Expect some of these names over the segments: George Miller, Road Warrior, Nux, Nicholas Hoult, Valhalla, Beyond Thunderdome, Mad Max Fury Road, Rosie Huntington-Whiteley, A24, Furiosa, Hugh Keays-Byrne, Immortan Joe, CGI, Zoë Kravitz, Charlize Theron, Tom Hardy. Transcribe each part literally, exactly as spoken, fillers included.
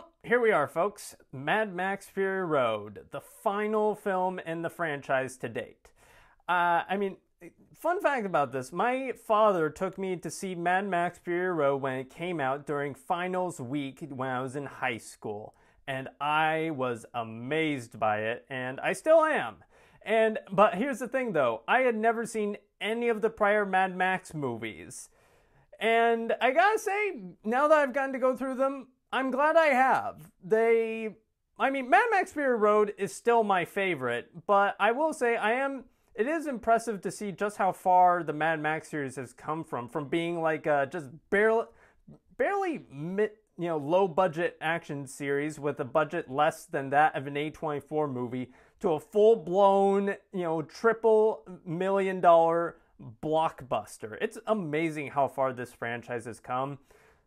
Well, here we are, folks. Mad Max Fury Road, the final film in the franchise to date. Uh, I mean, fun fact about this, my father took me to see Mad Max Fury Road when it came out during finals week when I was in high school. And I was amazed by it, and I still am. And but here's the thing though, I had never seen any of the prior Mad Max movies. And I gotta say, now that I've gotten to go through them, I'm glad I have. They, I mean, Mad Max Fury Road is still my favorite, but I will say I am, it is impressive to see just how far the Mad Max series has come from, from being like a just barely, barely mid, you know, low budget action series with a budget less than that of an A twenty-four movie to a full blown, you know, triple million dollar blockbuster. It's amazing how far this franchise has come.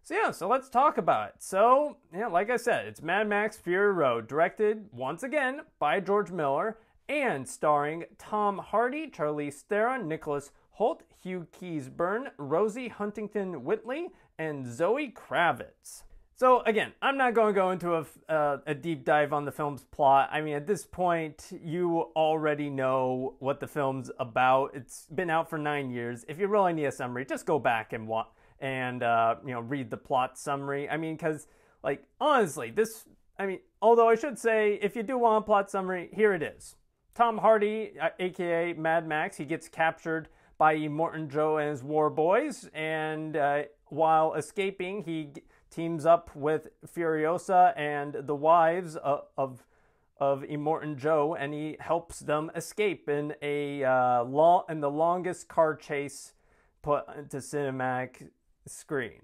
So yeah, so let's talk about it. So yeah, like I said, it's Mad Max Fury Road, directed once again by George Miller and starring Tom Hardy, Charlize Theron, Nicholas Hoult, Hugh Keays-Byrne, Rosie Huntington-Whiteley, and Zoe Kravitz. So again, I'm not going to go into a, uh, a deep dive on the film's plot. I mean, at this point, you already know what the film's about. It's been out for nine years. If you really need a summary, just go back and watch and uh, you know, read the plot summary. I mean, because like honestly, this. I mean, although I should say, if you do want a plot summary, here it is. Tom Hardy, aka Mad Max, he gets captured by Immortan Joe and his war boys, and uh, while escaping, he teams up with Furiosa and the wives of, of, of Immortan Joe, and he helps them escape in a uh, long in the longest car chase put into cinematic screen.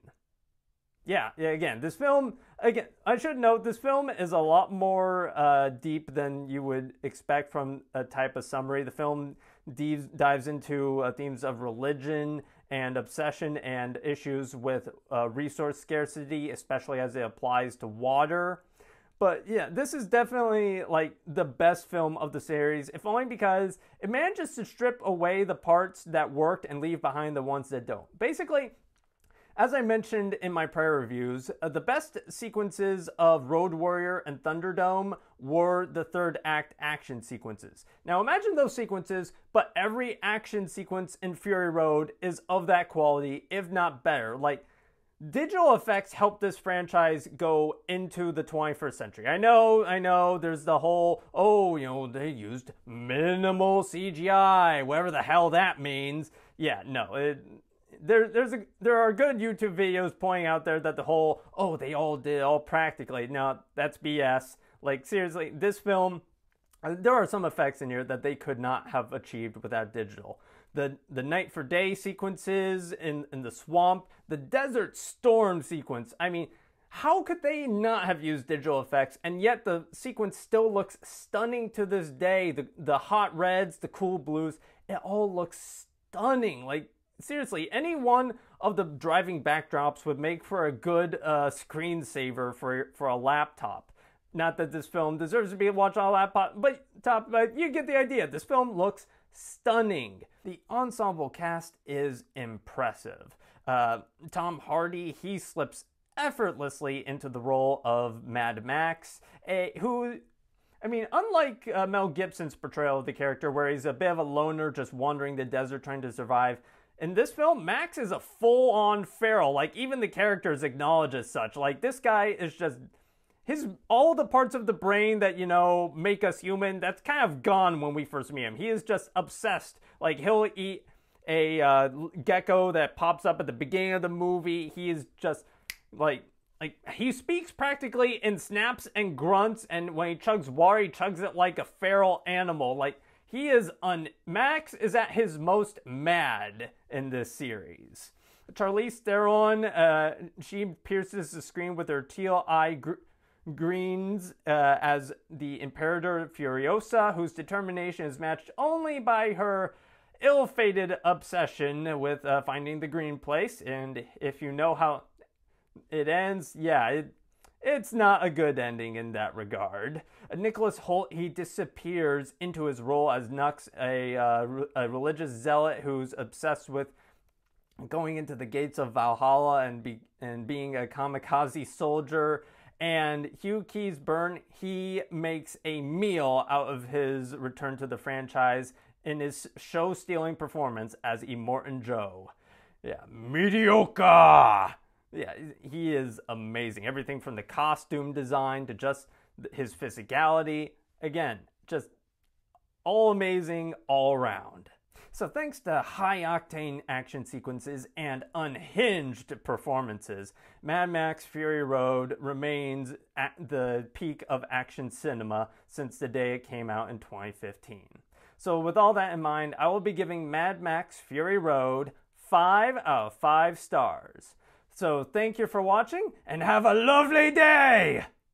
Yeah, yeah, again, this film, again, I should note, this film is a lot more uh, deep than you would expect from a type of summary. The film dives, dives into uh, themes of religion and obsession and issues with uh, resource scarcity, especially as it applies to water. But yeah, this is definitely like the best film of the series, if only because it manages to strip away the parts that worked and leave behind the ones that don't. Basically, as I mentioned in my prior reviews, uh, the best sequences of Road Warrior and Thunderdome were the third act action sequences. Now imagine those sequences, but every action sequence in Fury Road is of that quality, if not better. Like, digital effects helped this franchise go into the twenty-first century. I know, I know, there's the whole, oh, you know, they used minimal C G I, whatever the hell that means. Yeah, no, it... There, there's a, there are good YouTube videos pointing out there that the whole, oh, they all did it all practically. No, that's B S. Like, seriously, this film, there are some effects in here that they could not have achieved without digital. The, the night for day sequences in, in the swamp, the desert storm sequence. I mean, how could they not have used digital effects? And yet the sequence still looks stunning to this day. The, the hot reds, the cool blues, it all looks stunning. Like, seriously, any one of the driving backdrops would make for a good uh, screensaver for, for a laptop. Not that this film deserves to be watched on a laptop, but, top, but you get the idea. This film looks stunning. The ensemble cast is impressive. Uh, Tom Hardy, he slips effortlessly into the role of Mad Max, a, who... I mean, unlike uh, Mel Gibson's portrayal of the character, where he's a bit of a loner just wandering the desert trying to survive, in this film, Max is a full-on feral. Like, even the characters acknowledge as such. Like, this guy is just... his all the parts of the brain that, you know, make us human, that's kind of gone when we first meet him. He is just obsessed. Like, he'll eat a uh, gecko that pops up at the beginning of the movie. He is just, like... Like, he speaks practically in snaps and grunts, and when he chugs water, he chugs it like a feral animal. Like... He is un- Max is at his most mad in this series. Charlize Theron, uh, she pierces the screen with her teal eye gr greens uh, as the Imperator Furiosa, whose determination is matched only by her ill-fated obsession with uh, finding the green place. And if you know how it ends, yeah, it It's not a good ending in that regard. Nicholas Hoult, he disappears into his role as Nux, a, uh, a religious zealot who's obsessed with going into the gates of Valhalla and, be and being a kamikaze soldier. And Hugh Keays-Byrne, he makes a meal out of his return to the franchise in his show-stealing performance as Immortan Joe. Yeah, mediocre! Yeah, he is amazing. Everything from the costume design to just his physicality. Again, just all amazing all around. So thanks to high-octane action sequences and unhinged performances, Mad Max Fury Road remains at the peak of action cinema since the day it came out in twenty fifteen. So with all that in mind, I will be giving Mad Max Fury Road five out of five stars. So thank you for watching, and have a lovely day!